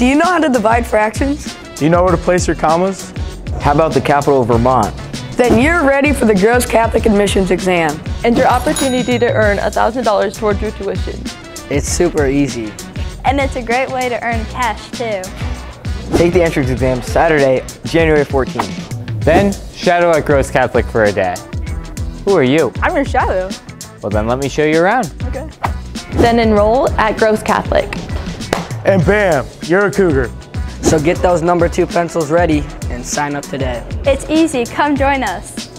Do you know how to divide fractions? Do you know where to place your commas? How about the capital of Vermont? Then you're ready for the Gross Catholic Admissions exam. And your opportunity to earn $1,000 towards your tuition. It's super easy. And it's a great way to earn cash too. Take the entrance exam Saturday, January 14th. Then shadow at Gross Catholic for a day. Who are you? I'm your shadow. Well then let me show you around. Okay. Then enroll at Gross Catholic. And bam, you're a Cougar. So get those number 2 pencils ready and sign up today. It's easy, come join us.